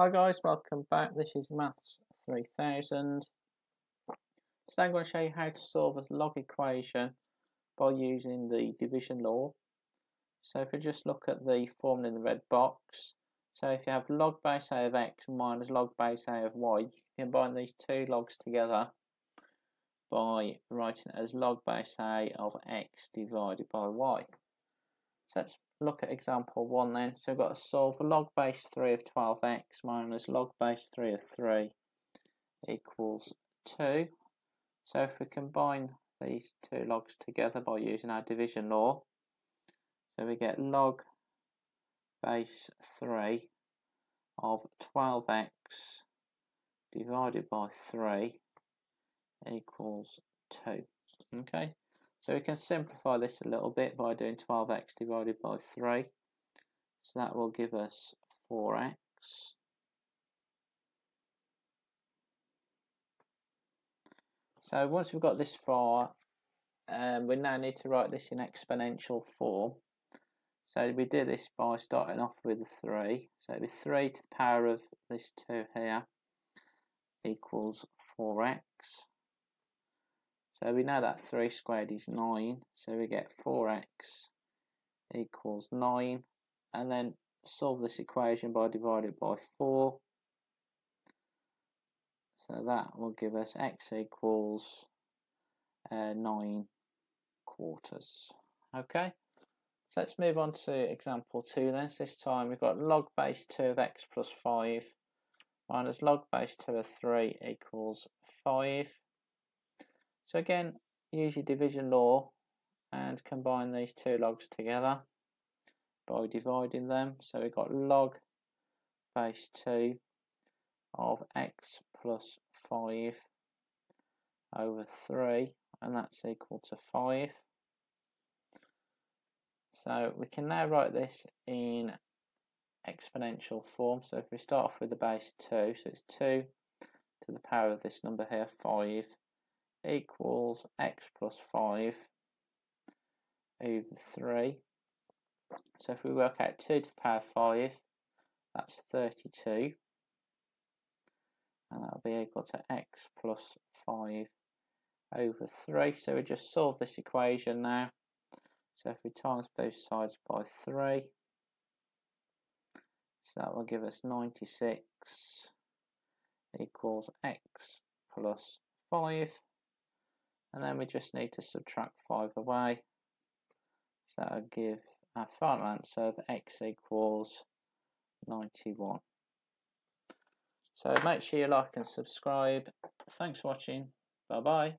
Hi guys, welcome back. This is Maths 3000. Today I'm going to show you how to solve a log equation by using the division law. So if we just look at the formula in the red box, so if you have log base A of x minus log base A of y, you combine these two logs together by writing it as log base A of x divided by y. So that's look at example 1 then. So we've got to solve log base 3 of 12x minus log base 3 of 3 equals 2. So if we combine these two logs together by using our division law, so we get log base 3 of 12x divided by 3 equals 2. Okay. So we can simplify this a little bit by doing 12x divided by 3. So that will give us 4x. So once we've got this far, we now need to write this in exponential form. So we do this by starting off with 3. So it'll be 3 to the power of this 2 here equals 4x. So we know that 3 squared is 9, so we get 4x equals 9, and then solve this equation by dividing by 4. So that will give us x equals 9 quarters. Okay, so let's move on to example 2 then. So this time we've got log base 2 of x plus 5 minus log base 2 of 3 equals 5. So again, use your division law and combine these two logs together by dividing them. So we've got log base 2 of x plus 5 over 3, and that's equal to 5. So we can now write this in exponential form. So if we start off with the base 2, so it's 2 to the power of this number here, 5, equals x plus 5 over 3. So if we work out 2 to the power 5, that's 32, and that'll be equal to x plus 5 over 3. So we just solve this equation now. So if we times both sides by 3, so that will give us 96 equals x plus 5. And then we just need to subtract 5 away. So that will give our final answer of x equals 91. So make sure you like and subscribe. Thanks for watching. Bye bye.